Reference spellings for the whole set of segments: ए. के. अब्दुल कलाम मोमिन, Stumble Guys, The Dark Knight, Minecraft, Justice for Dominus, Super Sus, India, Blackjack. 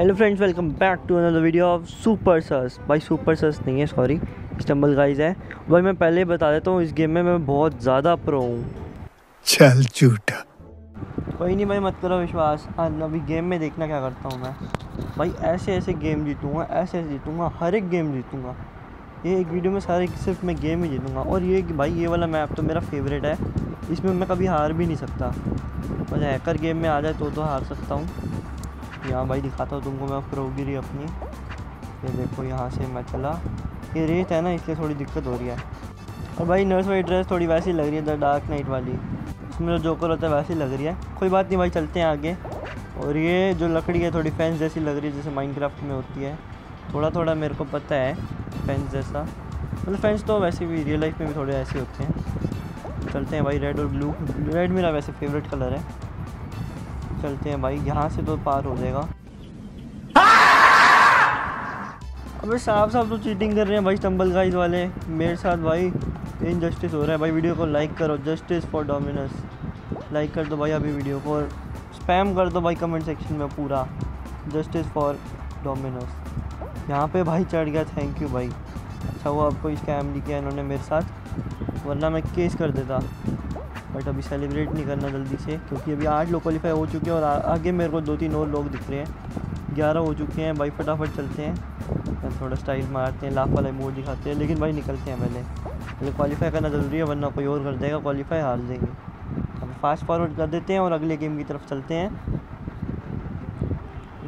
Hello friends, welcome back to another video of Super Sus. भाई super सस नहीं है, sorry, stumble guys है। भाई मैं पहले ही बता देता हूँ, इस गेम में मैं बहुत ज़्यादा प्रो हूँ। चल झूठा, कोई नहीं भाई, मत करो विश्वास। आज अभी गेम में देखना क्या करता हूँ मैं। भाई ऐसे गेम जीतूँगा, ऐसे जीतूँगा, हर एक गेम जीतूँगा। ये एक वीडियो में सारे सिर्फ मैं गेम ही जीतूँगा। और ये भाई ये वाला मैप तो मेरा फेवरेट है, इसमें मैं कभी हार भी नहीं सकता। बस हैकर गेम में आ जाए तो हार सकता हूँ। यहाँ भाई दिखाता हूँ तुमको मैं प्रोगिरी अपनी। ये देखो, यहाँ से मैं चला, ये रेत है ना, इसलिए थोड़ी दिक्कत हो रही है। और भाई नर्स वाली ड्रेस थोड़ी वैसी लग रही है, द डार्क नाइट वाली, उसमें जो जोकर होता है वैसी लग रही है। कोई बात नहीं भाई, चलते हैं आगे। और ये जो लकड़ी है थोड़ी फेंस जैसी लग रही है, जैसे माइनक्राफ्ट में होती है। थोड़ा थोड़ा मेरे को पता है फेंस जैसा, मतलब फेंस तो वैसे भी रियल लाइफ में भी थोड़े ऐसे होते हैं। चलते हैं भाई, रेड और ब्लू, रेड मेरा वैसे फेवरेट कलर है। चलते हैं भाई, यहाँ से तो पार हो जाएगा। अबे साफ तो चीटिंग कर रहे हैं भाई स्टम्बल गाइज वाले मेरे साथ। भाई इनजस्टिस हो रहा है भाई। वीडियो को लाइक करो, जस्टिस फॉर डोमिनस लाइक कर दो भाई अभी वीडियो को, और स्पैम कर दो भाई कमेंट सेक्शन में पूरा जस्टिस फॉर डोमिनस। यहाँ पे भाई चढ़ गया, थैंक यू भाई। अच्छा वो आपको स्कैम नहीं किया इन्होंने मेरे साथ, वरना मैं केस कर देता। बट अभी सेलिब्रेट नहीं करना जल्दी से, क्योंकि अभी 8 लोग क्वालीफाई हो चुके हैं और आगे मेरे को 2-3 और लोग दिख रहे हैं। 11 हो चुके हैं भाई। फटाफट चलते हैं, थोड़ा स्टाइल मारते हैं, लाफ वाला मूड दिखाते हैं। लेकिन भाई निकलते हैं पहले, क्वालीफाई करना ज़रूरी है, वरना कोई और कर देगा क्वालीफाई, हार देंगे। अब फास्ट फॉरवर्ड कर देते हैं और अगले गेम की तरफ चलते हैं।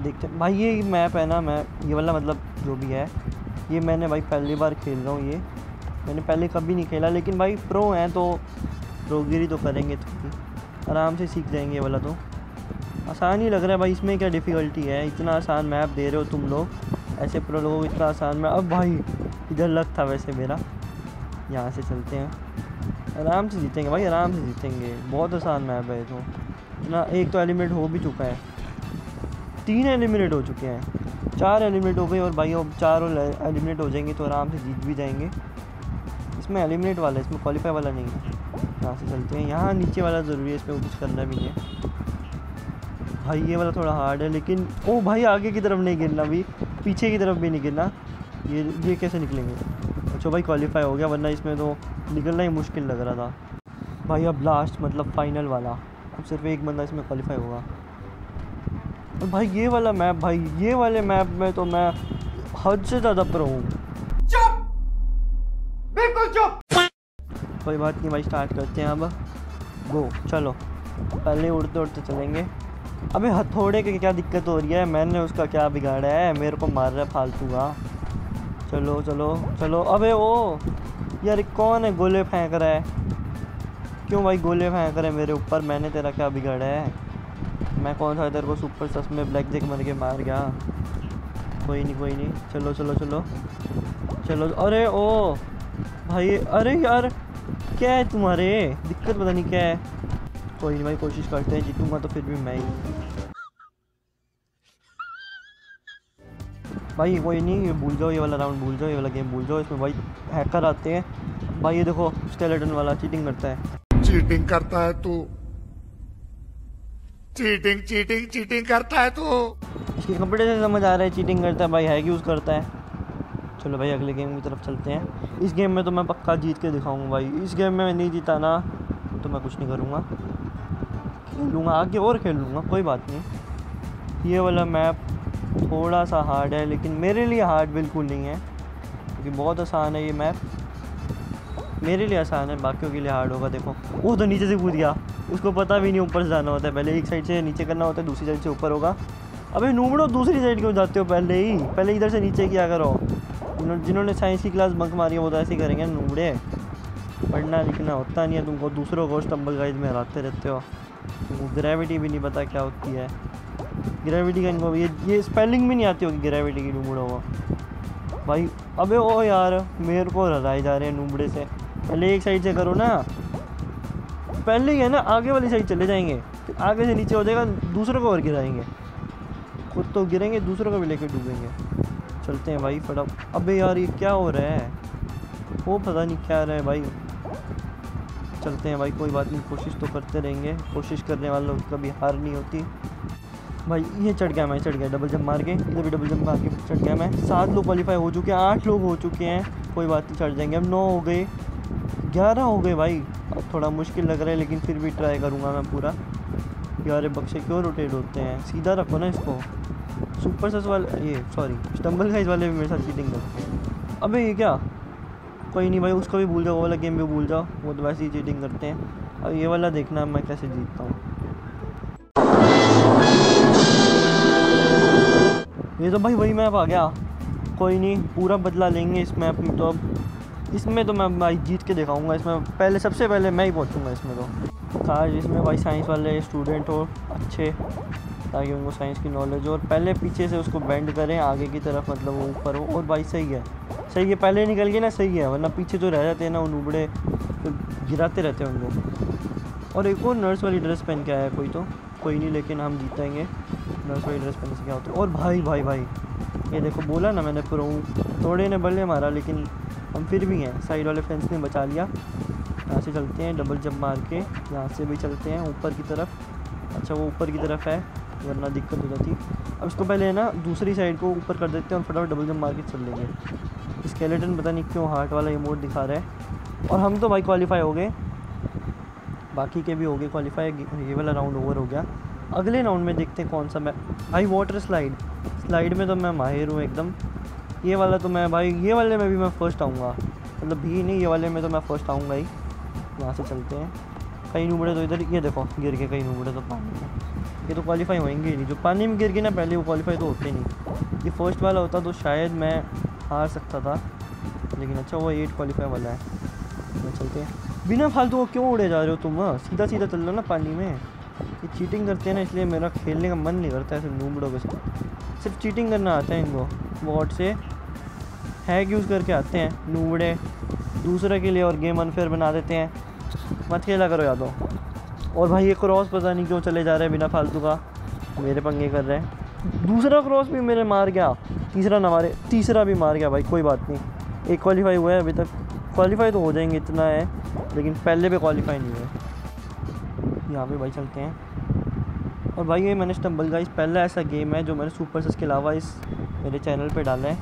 देखते हैं भाई, ये मैप है ना, मैं ये वाला मतलब जो भी है, ये मैंने भाई पहली बार खेल रहा हूँ। ये मैंने पहले कभी नहीं खेला, लेकिन भाई प्रो हैं तो प्रोगिरी तो करेंगे, तो आराम से सीख जाएंगे। ये वाला तो आसान ही लग रहा है भाई, इसमें क्या डिफ़िकल्टी है? इतना आसान मैप दे रहे हो तुम लोग, ऐसे प्रो लोगों को इतना आसान मैप। अब भाई इधर लग था वैसे मेरा। यहाँ से चलते हैं, आराम से जीतेंगे भाई, आराम से जीतेंगे। बहुत आसान मैप है तो इतना। एक तो एलिमिनेट हो भी चुका है, 3 एलिमिनेट हो चुके हैं, 4 एलिमिनेट हो गए। और भाई अब 4 एलिमिनेट हो जाएंगे तो आराम से जीत भी जाएंगे। इसमें एलिमिनेट वाला है, इसमें क्वालिफाई वाला नहीं है। यहाँ से चलते हैं, यहाँ नीचे वाला ज़रूरी है, इसमें कुछ करना भी नहीं है। भाई ये वाला थोड़ा हार्ड है, लेकिन ओ भाई आगे की तरफ नहीं गिरना, भी पीछे की तरफ भी नहीं गिरना। ये कैसे निकलेंगे? अच्छा भाई क्वालिफाई हो गया, वरना इसमें तो निकलना ही मुश्किल लग रहा था भाई। अब लास्ट मतलब फाइनल वाला, अब सिर्फ एक बंदा इसमें क्वालिफाई होगा। और भाई ये वाला मैप, भाई ये वाले मैप में तो मैं हद से ज़्यादा प्रो हूँ। कोई बात नहीं भाई, स्टार्ट करते हैं अब, गो। चलो पहले उड़ते उड़ते चलेंगे। अबे हथौड़े की क्या दिक्कत हो रही है? मैंने उसका क्या बिगाड़ा है? मेरे को मार रहा है फालतू का। चलो चलो चलो। अबे ओ यार, कौन है गोले फेंक रहा है? क्यों भाई गोले फेंक रहे मेरे ऊपर? मैंने तेरा क्या बिगाड़ा है? मैं कौन सा तेरे को सुपर सस में ब्लैक जैक मर के मार गया? कोई नहीं कोई नहीं, चलो चलो चलो चलो। अरे ओ भाई, अरे यार क्या है तुम्हारे दिक्कत? पता नहीं क्या है। कोई नहीं भाई, कोशिश करते हैं, जीतूंगा तो फिर भी मैं ही। भाई कोई नहीं, ये भूल जाओ, ये वाला राउंड भूल जाओ, ये वाला गेम भूल जाओ। इसमें भाई हैकर आते हैं। भाई ये देखो स्केलेटन वाला चीटिंग करता है, चीटिंग करता है तू, चीटिंग चीटिंग चीटिंग करता है तू। इसके कपड़े से समझ आ रहा है चीटिंग करता है भाई, हैक यूज़ करता है। चलो भाई अगले गेम की तरफ चलते हैं। इस गेम में तो मैं पक्का जीत के दिखाऊंगा भाई। इस गेम में नहीं जीता ना तो मैं कुछ नहीं करूँगा, खेलूँगा आगे और खेलूँगा, कोई बात नहीं। ये वाला मैप थोड़ा सा हार्ड है, लेकिन मेरे लिए हार्ड बिल्कुल नहीं है, क्योंकि बहुत आसान है ये मैप। मेरे लिए आसान है, बाकियों के लिए हार्ड होगा। देखो वो तो नीचे से कूद गया, उसको पता भी नहीं ऊपर से जाना होता है। पहले एक साइड से नीचे करना होता है, दूसरी साइड से ऊपर होगा। अबे नूबड़ो दूसरी साइड क्यों जाते हो? पहले इधर से नीचे किया करो। जिन्होंने साइंस की क्लास बंक मारी है वो तो ऐसे ही करेंगे नूबड़े। पढ़ना लिखना होता नहीं है तुमको, दूसरों को स्टम्बल गाइज में हराते रहते हो। तुमको ग्रेविटी भी नहीं पता क्या होती है, ग्रेविटी का इनको ये स्पेलिंग भी नहीं आती होगी ग्रेविटी की नूबड़ों को भाई। अबे ओ यार, मेरे को हराए जा रहे हैं नूबड़े से। पहले एक साइड से करो ना, पहले ही है ना, आगे वाली साइड चले जाएंगे, फिर आगे से नीचे हो जाएगा, दूसरों को और गिराएंगे। खुद तो गिरेंगे, दूसरों को भी लेकर डूबेंगे। चलते हैं भाई फटाफट। अबे यार ये क्या हो रहा है? वो पता नहीं क्या रहा है भाई। चलते हैं भाई, कोई बात नहीं, कोशिश तो करते रहेंगे, कोशिश करने वालों को कभी हार नहीं होती। भाई ये चढ़ गया मैं, चढ़ गया डबल जंप मार के, इधर भी डबल जंप मार के चढ़ गया मैं। 7 लोग क्वालीफाई हो चुके हैं, 8 लोग हो चुके हैं, कोई बात नहीं चढ़ जाएंगे। अब 9 हो गए, 11 हो गए भाई। अब थोड़ा मुश्किल लग रहा है लेकिन फिर भी ट्राई करूँगा मैं पूरा। यार बक्से क्यों रोटेट होते हैं, सीधा रखो ना इसको। सुपर सस वाले ये सॉरी स्टम्बल गाइज वाले भी मेरे साथ चीटिंग करते। अबे ये क्या, कोई नहीं भाई उसको भी भूल जाओ, वो वाला गेम भी भूल जाओ, वो तो वैसे ही चीटिंग करते हैं। अब ये वाला देखना मैं कैसे जीतता हूँ। ये तो भाई वही मैप आ गया, कोई नहीं पूरा बदला लेंगे इस मैप में। तो अब इसमें तो मैं भाई जीत के दिखाऊंगा, इसमें पहले सबसे पहले मैं ही पहुंचूंगा इसमें। तो काश इसमें भाई साइंस वाले स्टूडेंट हो अच्छे, ताकि उनको साइंस की नॉलेज हो और पहले पीछे से उसको बेंड करें आगे की तरफ, मतलब वो ऊपर हो। और भाई सही है, सही है पहले निकल गए ना, सही है, वरना पीछे जो रह जाते हैं ना उन उबड़े तो गिराते रहते हैं उनको। और एक और नर्स वाली ड्रेस पहन के आया कोई, तो कोई नहीं लेकिन हम जीतेंगे। नर्स वाली ड्रेस पहनने से क्या होता है। और भाई भाई भाई ये देखो, बोला ना मैंने प्रो हूँ। थोड़े ने बल्ले मारा लेकिन हम फिर भी हैं, साइड वाले फेंस ने बचा लिया। यहाँ से चलते हैं डबल जंप मार के, यहाँ से भी चलते हैं ऊपर की तरफ। अच्छा वो ऊपर की तरफ है, वरना दिक्कत हो जाती। अब इसको पहले है ना दूसरी साइड को ऊपर कर देते हैं और फटाफट डबल जंप मार के चल लेंगे। स्केलेटन पता नहीं क्यों हार्ट वाला इमोट दिखा रहा है। और हम तो भाई क्वालिफाई हो गए, बाकी के भी हो गए क्वालिफाई। ये वाला राउंड ओवर हो गया, अगले राउंड में देखते हैं कौन सा। मैं भाई वाटर स्लाइड, स्लाइड में तो मैं माहिर हूँ एकदम। ये वाला तो मैं भाई, ये वाले में भी मैं फ़र्स्ट आऊँगा, मतलब भी नहीं, ये वाले में तो मैं फ़र्स्ट आऊँगा ही। यहाँ से चलते हैं, कहीं उबड़े तो इधर, ये देखो गिर के कहीं उबड़े तो पानी में। ये तो क्वालिफाई होएंगे ही नहीं, जो पानी में गिर के ना पहले वो क्वालिफाई तो होते नहीं। ये फर्स्ट वाला होता तो शायद मैं हार सकता था, लेकिन अच्छा वो 8 क्वालिफाई वाला है। चलते हैं, बिना फालतू को क्यों उड़े जा रहे हो तुम, सीधा सीधा चल लो ना पानी में। ये चीटिंग करते हैं ना, इसलिए मेरा खेलने का मन नहीं करता ऐसे नूबड़ों के साथ। सिर्फ चीटिंग करना आता है इनको, वॉट से हैक यूज़ करके आते हैं नूबड़े दूसरे के लिए और गेम अनफेयर बना देते हैं। मत खेला करो यादों। और भाई ये क्रॉस पता नहीं क्यों चले जा रहे हैं बिना फालतू का, मेरे पंगे कर रहे हैं। दूसरा क्रॉस भी मेरे मार गया, तीसरा ना मारे, तीसरा भी मार गया भाई। कोई बात नहीं, 1 क्वालिफाई हुआ है अभी तक, क्वालिफाई तो हो जाएंगे इतना है, लेकिन पहले पे क्वालिफाई नहीं हुए। यहाँ पे भाई चलते हैं। और भाई ये मैंने स्टम्बल गाइस पहला ऐसा गेम है जो मैंने सुपर सस के अलावा इस मेरे चैनल पे डाला है।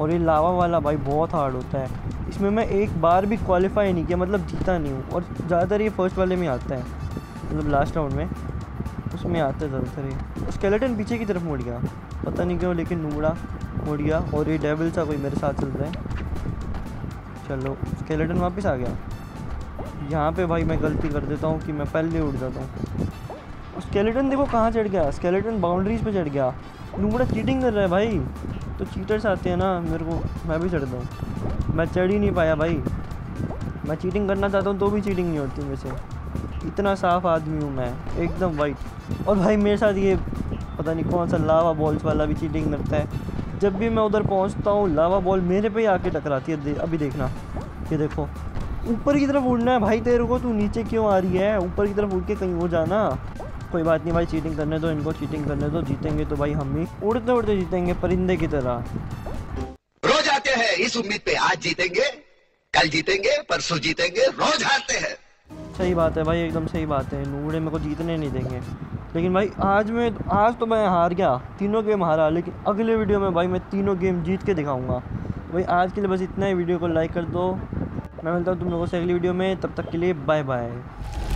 और ये लावा वाला भाई बहुत हार्ड होता है, इसमें मैं एक बार भी क्वालिफाई नहीं किया, मतलब जीता नहीं हूँ। और ज़्यादातर ये फर्स्ट वाले में आता है, मतलब लास्ट राउंड में उसमें आता है ज़्यादातर। ये स्केलेटन पीछे की तरफ मुड़ गया पता नहीं क्यों, लेकिन नूबड़ा मुड़ गया। और ये डेविल सा कोई मेरे साथ चल रहा है, चलो स्केलेटन वापस आ गया। यहाँ पे भाई मैं गलती कर देता हूँ कि मैं पहले उड़ जाता हूँ। स्केलेटन देखो कहाँ चढ़ गया, स्केलेटन बाउंड्रीज पे चढ़ गया। नूबड़ा चीटिंग कर रहा है भाई, तो चीटर्स आते हैं ना, मेरे को मैं भी चढ़ता हूँ। मैं चढ़ ही नहीं पाया भाई, मैं चीटिंग करना चाहता हूँ तो भी चीटिंग नहीं होती मेरे से, इतना साफ आदमी हूँ मैं एकदम वाइट। और भाई मेरे साथ ये पता नहीं कौन सा लावा बॉल्स वाला भी चीटिंग करता है। जब भी मैं उधर पहुंचता हूँ लावा बॉल मेरे पे ही आके टकराती है। अभी देखना, ये देखो ऊपर की तरफ उड़ना है भाई तेरे को, तू नीचे क्यों आ रही है, ऊपर की तरफ उड़ के कहीं हो जाना। कोई बात नहीं भाई, चीटिंग करने दो इनको, चीटिंग करने दो, जीतेंगे तो भाई हम ही, उड़ते उड़ते जीतेंगे परिंदे की तरह। रोज आते हैं इस उम्मीद पे आज जीतेंगे, कल जीतेंगे, परसों जीतेंगे, रोज हारते हैं। सही बात है भाई, एकदम सही बात है, नूबड़े मेरे को जीतने नहीं देंगे। लेकिन भाई आज तो मैं हार गया, तीनों गेम हारा, लेकिन अगले वीडियो में भाई मैं तीनों गेम जीत के दिखाऊंगा। भाई आज के लिए बस इतना ही, वीडियो को लाइक कर दो, मैं मिलता हूँ तुम लोगों से अगली वीडियो में, तब तक के लिए बाय बाय।